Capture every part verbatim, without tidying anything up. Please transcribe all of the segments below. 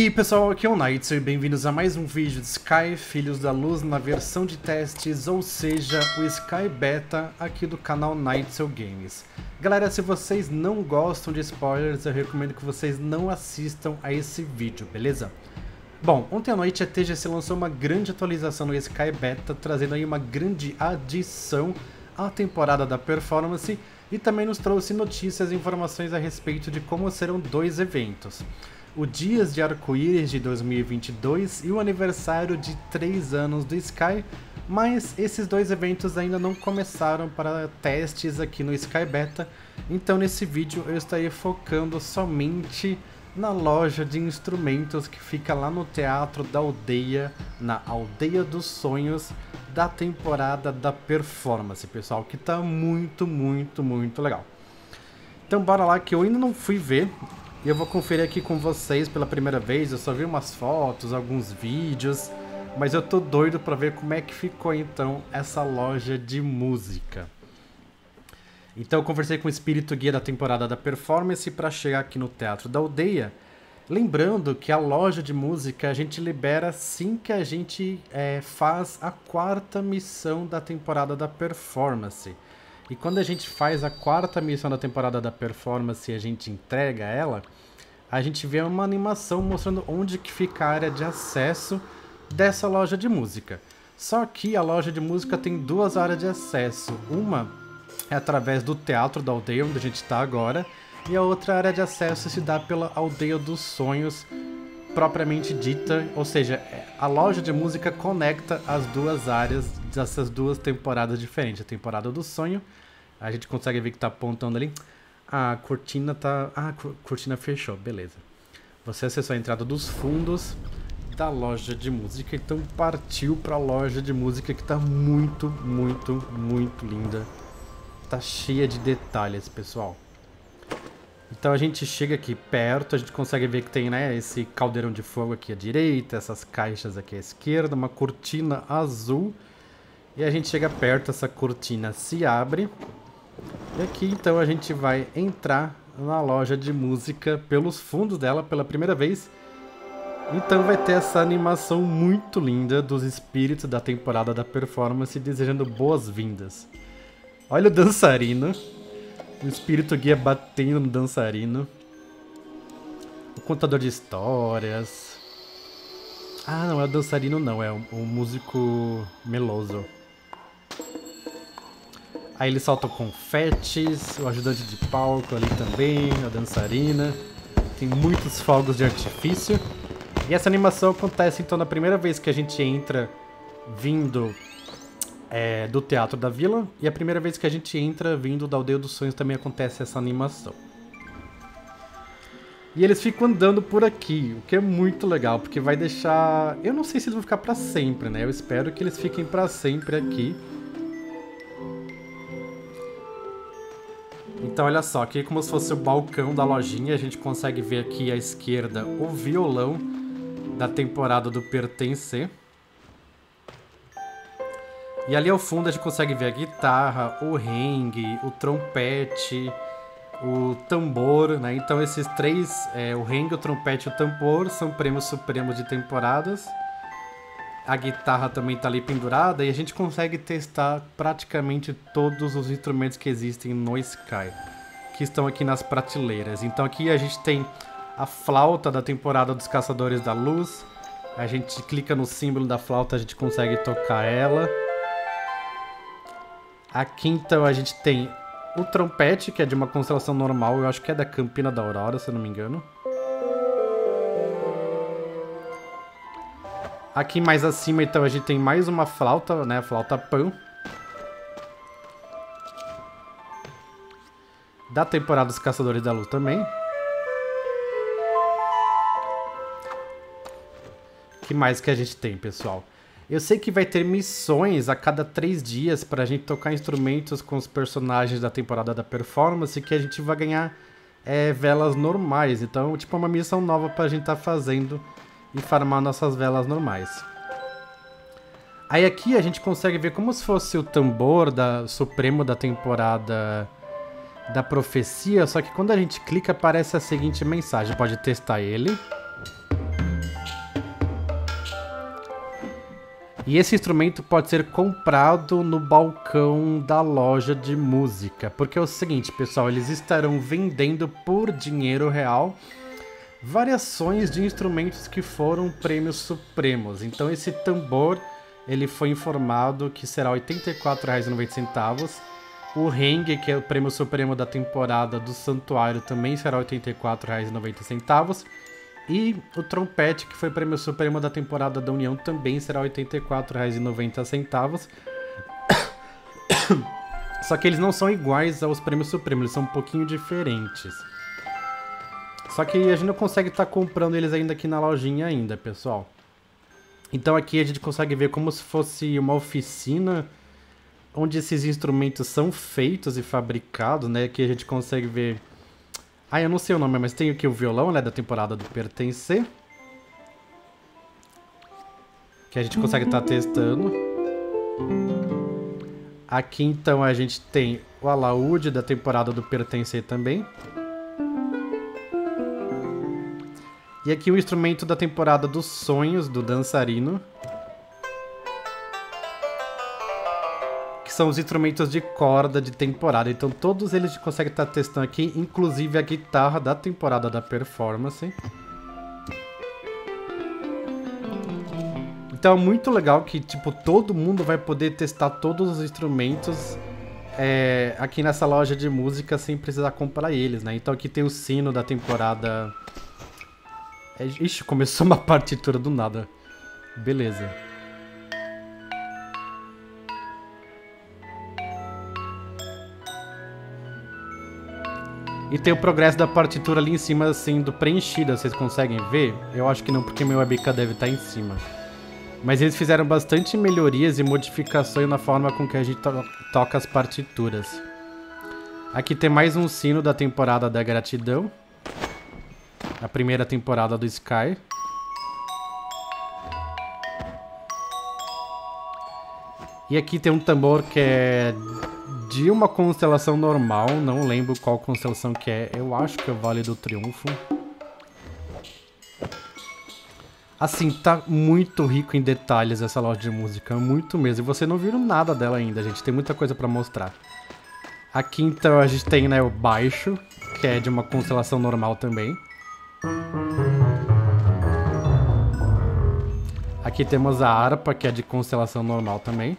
E pessoal, aqui é o Nightzel e bem-vindos a mais um vídeo de Sky, Filhos da Luz, na versão de testes, ou seja, o Sky Beta aqui do canal Nightzel Games. Galera, se vocês não gostam de spoilers, eu recomendo que vocês não assistam a esse vídeo, beleza? Bom, ontem à noite a T G C lançou uma grande atualização no Sky Beta, trazendo aí uma grande adição à temporada da performance e também nos trouxe notícias e informações a respeito de como serão dois eventos. O Dias de Arco-Íris de dois mil e vinte e dois e o aniversário de três anos do Sky, mas esses dois eventos ainda não começaram para testes aqui no Sky Beta, então nesse vídeo eu estarei focando somente na loja de instrumentos que fica lá no Teatro da Aldeia, na Aldeia dos Sonhos, da temporada da performance, pessoal, que tá muito, muito, muito legal. Então bora lá, que eu ainda não fui ver. E eu vou conferir aqui com vocês pela primeira vez. Eu só vi umas fotos, alguns vídeos, mas eu tô doido pra ver como é que ficou então essa loja de música. Então eu conversei com o espírito guia da temporada da performance pra chegar aqui no Teatro da Aldeia. Lembrando que a loja de música a gente libera assim que a gente é, faz a quarta missão da temporada da performance. E quando a gente faz a quarta missão da temporada da performance e a gente entrega ela, a gente vê uma animação mostrando onde que fica a área de acesso dessa loja de música. Só que a loja de música tem duas áreas de acesso. Uma é através do Teatro da Aldeia, onde a gente está agora, e a outra área de acesso se dá pela Aldeia dos Sonhos, propriamente dita. Ou seja, a loja de música conecta as duas áreas dessas duas temporadas diferentes. A temporada do sonho, a gente consegue ver que tá apontando ali. A cortina tá... Ah, a cortina fechou, beleza. Você acessou a entrada dos fundos da loja de música, então partiu pra loja de música, que tá muito, muito, muito linda. Tá cheia de detalhes, pessoal. Então a gente chega aqui perto, a gente consegue ver que tem, né, esse caldeirão de fogo aqui à direita, essas caixas aqui à esquerda, uma cortina azul. E a gente chega perto, essa cortina se abre. E aqui então a gente vai entrar na loja de música pelos fundos dela pela primeira vez. Então vai ter essa animação muito linda dos espíritos da temporada da performance desejando boas-vindas. Olha o dançarino. O espírito guia batendo no dançarino. O contador de histórias. Ah, não é o dançarino não, é o, o músico meloso. Aí ele solta confetes, o ajudante de palco ali também, a dançarina. Tem muitos fogos de artifício. E essa animação acontece então na primeira vez que a gente entra vindo... É, do Teatro da Vila, e a primeira vez que a gente entra vindo da Aldeia dos Sonhos também acontece essa animação. E eles ficam andando por aqui, o que é muito legal, porque vai deixar... Eu não sei se eles vão ficar pra sempre, né? Eu espero que eles fiquem pra sempre aqui. Então olha só, aqui é como se fosse o balcão da lojinha, a gente consegue ver aqui à esquerda o violão da temporada do Pertencer. E ali ao fundo a gente consegue ver a guitarra, o rengue, o trompete, o tambor, né? Então esses três, é, o rengue, o trompete e o tambor, são prêmios supremos de temporadas. A guitarra também está ali pendurada e a gente consegue testar praticamente todos os instrumentos que existem no Sky, que estão aqui nas prateleiras. Então aqui a gente tem a flauta da temporada dos Caçadores da Luz. A gente clica no símbolo da flauta, a gente consegue tocar ela. Aqui então a gente tem o trompete, que é de uma constelação normal, eu acho que é da Campina da Aurora, se eu não me engano. Aqui mais acima então a gente tem mais uma flauta, né, a flauta Pan. Da temporada dos Caçadores da Luz também. O que mais que a gente tem, pessoal? Eu sei que vai ter missões a cada três dias para a gente tocar instrumentos com os personagens da temporada da performance, que a gente vai ganhar é, velas normais. Então, tipo, é uma missão nova para a gente estar tá fazendo e farmar nossas velas normais. Aí aqui a gente consegue ver como se fosse o tambor da Supremo da temporada da profecia, só que quando a gente clica aparece a seguinte mensagem. Pode testar ele. E esse instrumento pode ser comprado no balcão da loja de música. Porque é o seguinte, pessoal, eles estarão vendendo por dinheiro real variações de instrumentos que foram prêmios supremos. Então esse tambor, ele foi informado que será oitenta e quatro reais e noventa centavos. O rengue, que é o prêmio supremo da temporada do Santuário, também será oitenta e quatro reais e noventa centavos. E o trompete, que foi prêmio supremo da temporada da União, também será oitenta e quatro reais e noventa centavos. Só que eles não são iguais aos prêmios supremos, eles são um pouquinho diferentes. Só que a gente não consegue estar tá comprando eles ainda aqui na lojinha ainda, pessoal. Então aqui a gente consegue ver como se fosse uma oficina onde esses instrumentos são feitos e fabricados, né? Aqui a gente consegue ver... Ah, eu não sei o nome, mas tem aqui o violão, né, da temporada do Pertencer. Que a gente consegue estar tá testando. Aqui, então, a gente tem o alaúde da temporada do Pertencer também. E aqui o instrumento da temporada dos Sonhos, do Dançarino. São os instrumentos de corda de temporada, então todos eles conseguem estar testando aqui, inclusive a guitarra da temporada da performance. Então é muito legal que tipo todo mundo vai poder testar todos os instrumentos é, aqui nessa loja de música sem precisar comprar eles, né? Então aqui tem o sino da temporada... É... Ixi, começou uma partitura do nada. Beleza. E tem o progresso da partitura ali em cima sendo preenchida, vocês conseguem ver? Eu acho que não, porque meu webcam deve estar em cima. Mas eles fizeram bastante melhorias e modificações na forma com que a gente to toca as partituras. Aqui tem mais um sino da temporada da Gratidão. A primeira temporada do Sky. E aqui tem um tambor que é... de uma constelação normal, não lembro qual constelação que é, eu acho que é o Vale do Triunfo. Assim, tá muito rico em detalhes essa loja de música, muito mesmo. E vocês não viram nada dela ainda, gente, tem muita coisa pra mostrar. Aqui então a gente tem, né, o baixo, que é de uma constelação normal também. Aqui temos a harpa, que é de constelação normal também.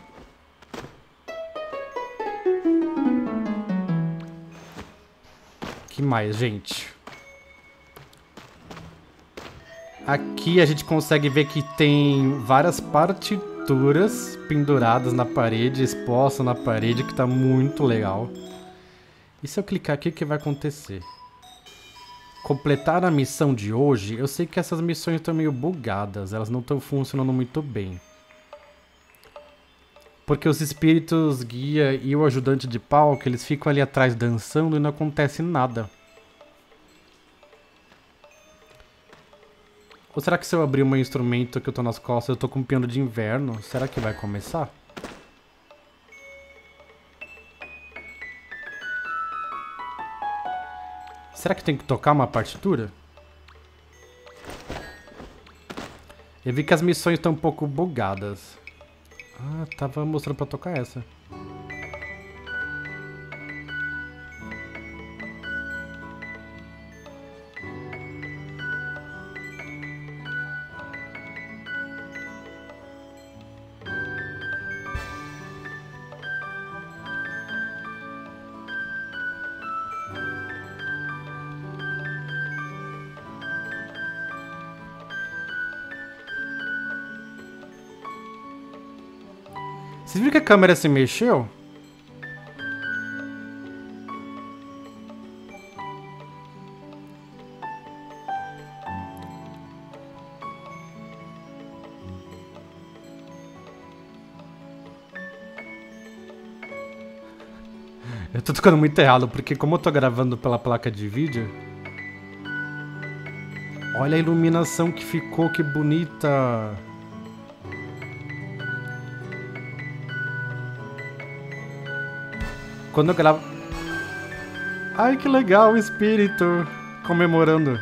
Que mais, gente? Aqui a gente consegue ver que tem várias partituras penduradas na parede, expostas na parede, que tá muito legal. E se eu clicar aqui, o que vai acontecer? Completar a missão de hoje? Eu sei que essas missões estão meio bugadas, elas não estão funcionando muito bem. Porque os espíritos guia e o ajudante de palco, eles ficam ali atrás dançando e não acontece nada. Ou será que se eu abrir o meu instrumento que eu tô nas costas, eu tô com um piano de inverno? Será que vai começar? Será que tem que tocar uma partitura? Eu vi que as missões estão um pouco bugadas. Ah, tava mostrando pra tocar essa. Vocês viram que a câmera se mexeu? Eu tô tocando muito errado, porque como eu tô gravando pela placa de vídeo... Olha a iluminação que ficou, que bonita! Quando eu gravo... Ai, que legal, o espírito comemorando.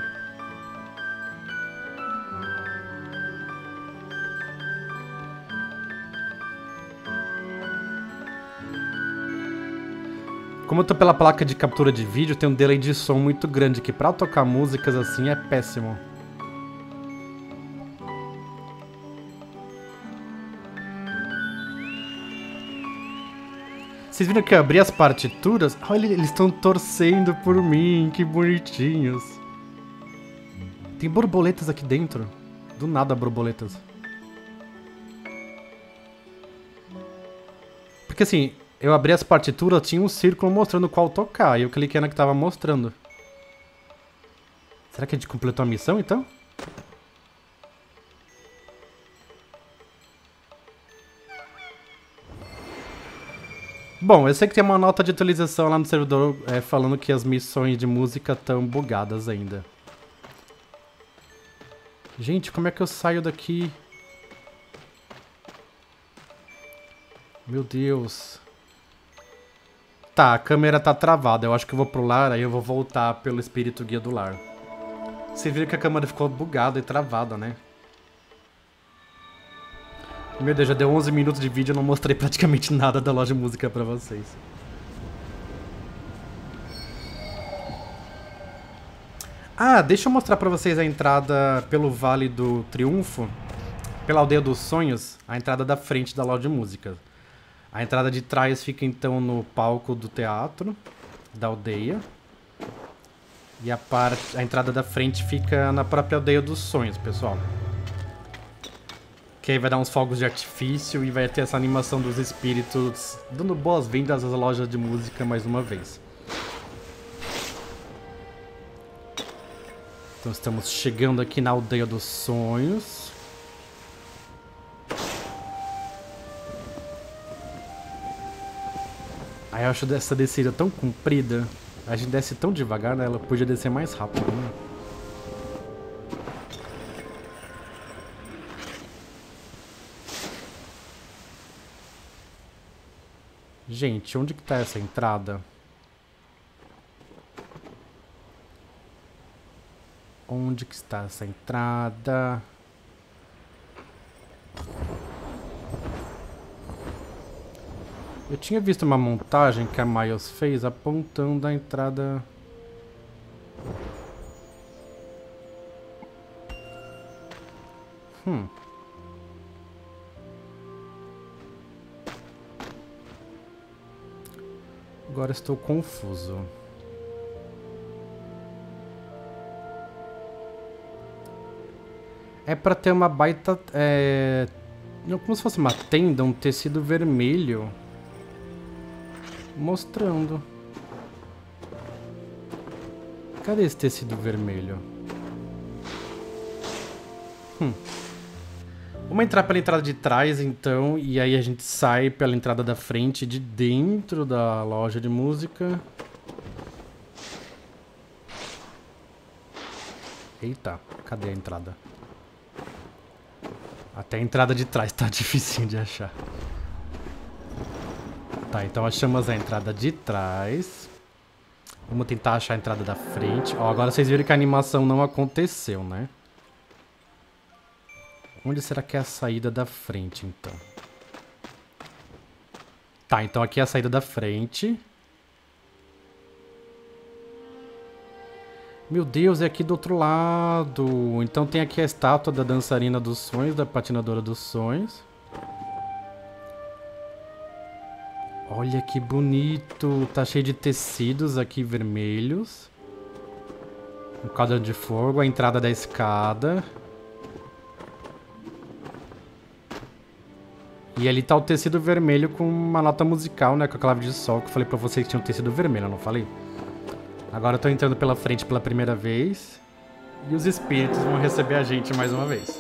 Como eu tô pela placa de captura de vídeo, tem um delay de som muito grande, que pra tocar músicas assim é péssimo. Vocês viram que eu abri as partituras? Olha, eles estão torcendo por mim, que bonitinhos. Tem borboletas aqui dentro. Do nada, borboletas. Porque assim, eu abri as partituras, tinha um círculo mostrando qual tocar, e eu cliquei na que tava mostrando. Será que a gente completou a missão, então? Bom, eu sei que tem uma nota de atualização lá no servidor é, falando que as missões de música estão bugadas ainda. Gente, como é que eu saio daqui? Meu Deus. Tá, a câmera tá travada. Eu acho que eu vou pro lar, aí eu vou voltar pelo espírito guia do lar. Vocês viram que a câmera ficou bugada e travada, né? Meu Deus, já deu onze minutos de vídeo e eu não mostrei praticamente nada da loja de música pra vocês. Ah, deixa eu mostrar pra vocês a entrada pelo Vale do Triunfo, pela Aldeia dos Sonhos, a entrada da frente da loja de música. A entrada de trás fica então no palco do teatro da aldeia. E a, parte, a entrada da frente fica na própria Aldeia dos Sonhos, pessoal. Que aí vai dar uns fogos de artifício e vai ter essa animação dos espíritos dando boas-vindas às lojas de música mais uma vez. Então estamos chegando aqui na Aldeia dos Sonhos. Aí eu acho essa descida tão comprida. A gente desce tão devagar, né? Ela podia descer mais rápido, né? Gente, onde que tá essa entrada? Onde que está essa entrada? Eu tinha visto uma montagem que a Miles fez apontando a entrada... Hum... Agora estou confuso. É pra ter uma baita... É... Como se fosse uma tenda, um tecido vermelho. Mostrando. Cadê esse tecido vermelho? Hum. Vamos entrar pela entrada de trás, então, e aí a gente sai pela entrada da frente, de dentro da loja de música. Eita, cadê a entrada? Até a entrada de trás tá difícil de achar. Tá, então achamos a entrada de trás. Vamos tentar achar a entrada da frente. Ó, agora vocês viram que a animação não aconteceu, né? Onde será que é a saída da frente, então? Tá, então aqui é a saída da frente. Meu Deus, é aqui do outro lado. Então tem aqui a estátua da dançarina dos sonhos, da patinadora dos sonhos. Olha que bonito. Tá cheio de tecidos aqui vermelhos. Um caderno de fogo, a entrada da escada... E ali tá o tecido vermelho com uma nota musical, né? Com a clave de sol, que eu falei pra vocês que tinha um tecido vermelho, eu não falei? Agora eu tô entrando pela frente pela primeira vez. E os espíritos vão receber a gente mais uma vez.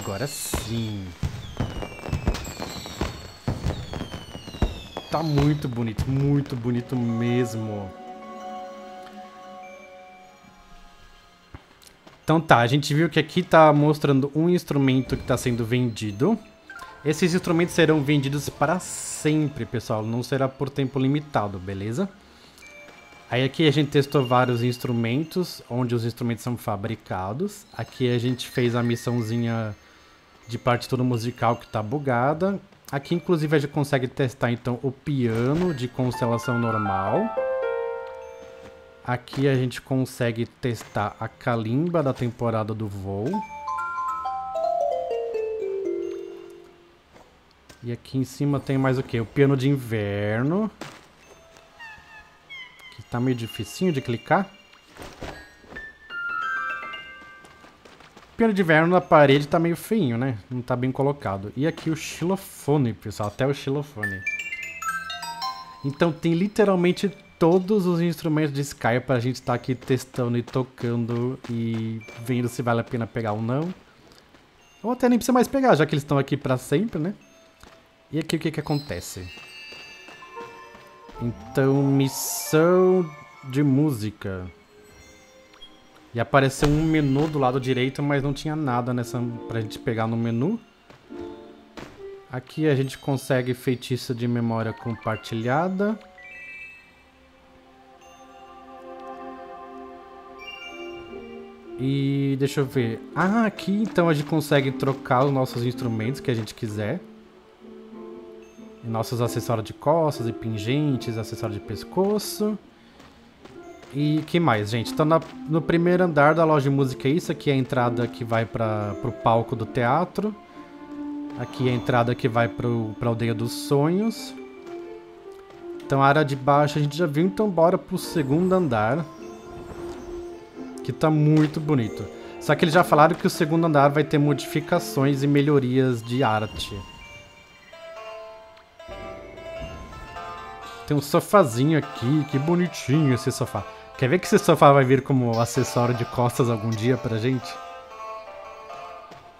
Agora sim. Tá muito bonito, muito bonito mesmo. Então tá, a gente viu que aqui tá mostrando um instrumento que tá sendo vendido. Esses instrumentos serão vendidos para sempre, pessoal. Não será por tempo limitado, beleza? Aí aqui a gente testou vários instrumentos, onde os instrumentos são fabricados. Aqui a gente fez a missãozinha de partitura musical que tá bugada. Aqui, inclusive, a gente consegue testar, então, o piano de constelação normal. Aqui a gente consegue testar a calimba da temporada do voo. E aqui em cima tem mais o quê? O piano de inverno. Que tá meio dificinho de clicar. O piano de inverno na parede tá meio feinho, né? Não tá bem colocado. E aqui o xilofone, pessoal. Até o xilofone. Então tem literalmente todos os instrumentos de Sky para a gente estar tá aqui testando e tocando e vendo se vale a pena pegar ou não. Ou até nem precisa mais pegar, já que eles estão aqui para sempre, né? E aqui o que que acontece? Então, missão de música. E apareceu um menu do lado direito, mas não tinha nada nessa pra gente pegar no menu. Aqui a gente consegue feitiço de memória compartilhada. E deixa eu ver. Ah, aqui então a gente consegue trocar os nossos instrumentos que a gente quiser. E nossos acessórios de costas e pingentes, acessórios de pescoço. E que mais, gente? Então na, no primeiro andar da loja de música é isso. Aqui é a entrada que vai para o palco do teatro. Aqui é a entrada que vai para a Aldeia dos Sonhos. Então a área de baixo a gente já viu, então bora pro segundo andar. Que tá muito bonito. Só que eles já falaram que o segundo andar vai ter modificações e melhorias de arte. Tem um sofazinho aqui, que bonitinho esse sofá. Quer ver que esse sofá vai vir como acessório de costas algum dia pra gente?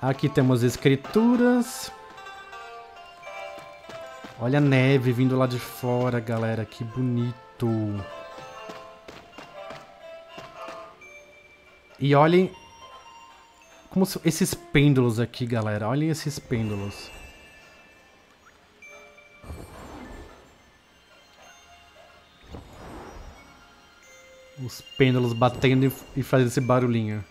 Aqui temos escrituras. Olha a neve vindo lá de fora, galera, que bonito. E olhem como esses pêndulos aqui, galera. Olhem esses pêndulos. Os pêndulos batendo e fazendo esse barulhinho.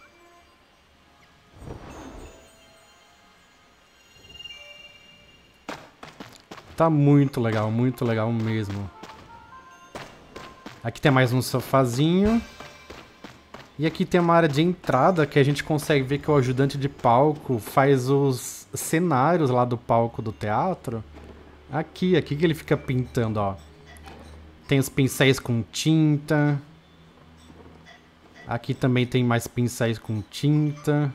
Tá muito legal, muito legal mesmo. Aqui tem mais um sofazinho. E aqui tem uma área de entrada que a gente consegue ver que o ajudante de palco faz os cenários lá do palco do teatro. Aqui, aqui que ele fica pintando, ó. Tem os pincéis com tinta. Aqui também tem mais pincéis com tinta.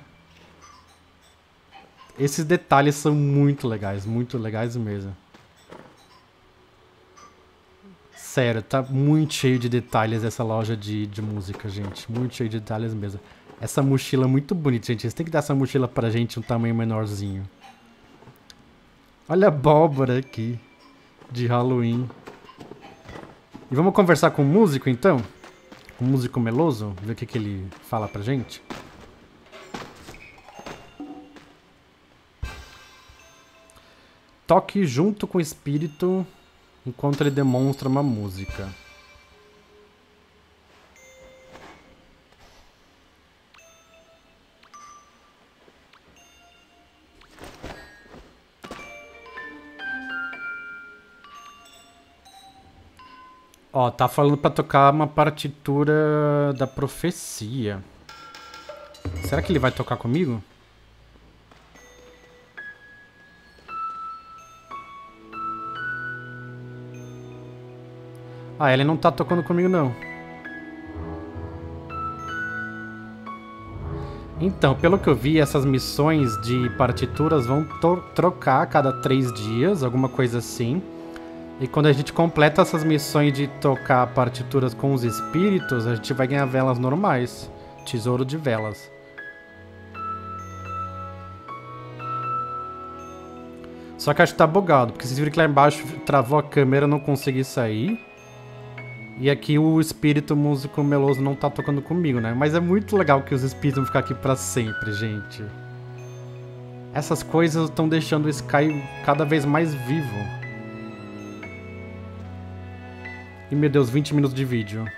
Esses detalhes são muito legais, muito legais mesmo. Sério, tá muito cheio de detalhes essa loja de, de música, gente. Muito cheio de detalhes mesmo. Essa mochila é muito bonita, gente. Vocês têm que dar essa mochila pra gente um tamanho menorzinho. Olha a abóbora aqui, de Halloween. E vamos conversar com o músico, então? Com o músico meloso? Ver o que, que ele fala pra gente. Toque junto com o espírito enquanto ele demonstra uma música. Ó, tá falando pra tocar uma partitura da profecia. Será que ele vai tocar comigo? Ah, ele não tá tocando comigo, não. Então, pelo que eu vi, essas missões de partituras vão trocar a cada três dias, alguma coisa assim. E quando a gente completa essas missões de tocar partituras com os espíritos, a gente vai ganhar velas normais. Tesouro de velas. Só que acho que tá bugado, porque vocês viram que lá embaixo travou a câmera, eu não consegui sair. E aqui o espírito músico meloso não tá tocando comigo, né? Mas é muito legal que os espíritos vão ficar aqui pra sempre, gente. Essas coisas estão deixando o Sky cada vez mais vivo. E, meu Deus, vinte minutos de vídeo.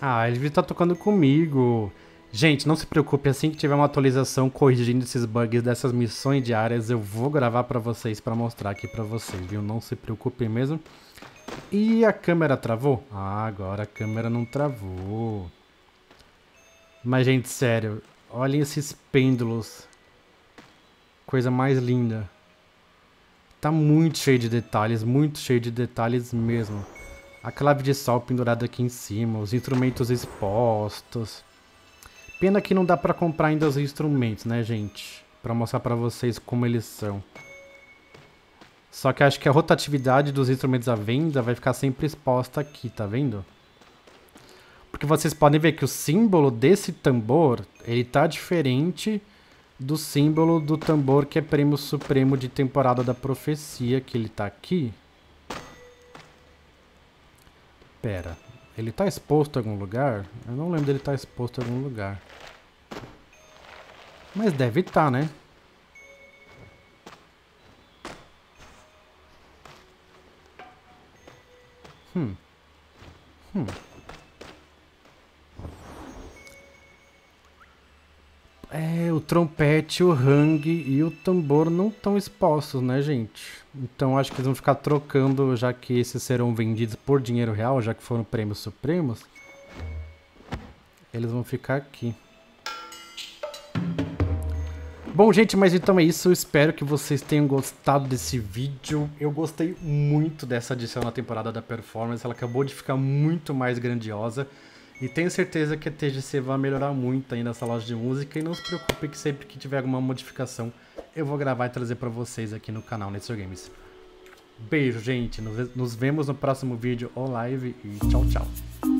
Ah, ele devia estar tocando comigo. Gente, não se preocupe, assim que tiver uma atualização corrigindo esses bugs dessas missões diárias, eu vou gravar pra vocês, pra mostrar aqui pra vocês, viu? Não se preocupe mesmo. E a câmera travou? Ah, agora a câmera não travou. Mas, gente, sério, olhem esses pêndulos. Coisa mais linda. Tá muito cheio de detalhes, muito cheio de detalhes mesmo. A clave de sol pendurada aqui em cima, os instrumentos expostos... Pena que não dá pra comprar ainda os instrumentos, né, gente? Pra mostrar pra vocês como eles são. Só que acho que a rotatividade dos instrumentos à venda vai ficar sempre exposta aqui, tá vendo? Porque vocês podem ver que o símbolo desse tambor, ele tá diferente do símbolo do tambor que é Prêmio Supremo de Temporada da Profecia, que ele tá aqui. Pera... Ele tá exposto em algum lugar? Eu não lembro dele estar exposto em algum lugar. Mas deve estar, né? Hum. Hum. É, o trompete, o hang e o tambor não estão expostos, né, gente? Então acho que eles vão ficar trocando, já que esses serão vendidos por dinheiro real, já que foram prêmios supremos. Eles vão ficar aqui. Bom, gente, mas então é isso. Eu espero que vocês tenham gostado desse vídeo. Eu gostei muito dessa adição na temporada da performance. Ela acabou de ficar muito mais grandiosa. E tenho certeza que a T G C vai melhorar muito ainda essa loja de música. E não se preocupe que sempre que tiver alguma modificação, eu vou gravar e trazer pra vocês aqui no canal Nightzel Games. Beijo, gente. Nos, nos vemos no próximo vídeo ou live. E tchau, tchau.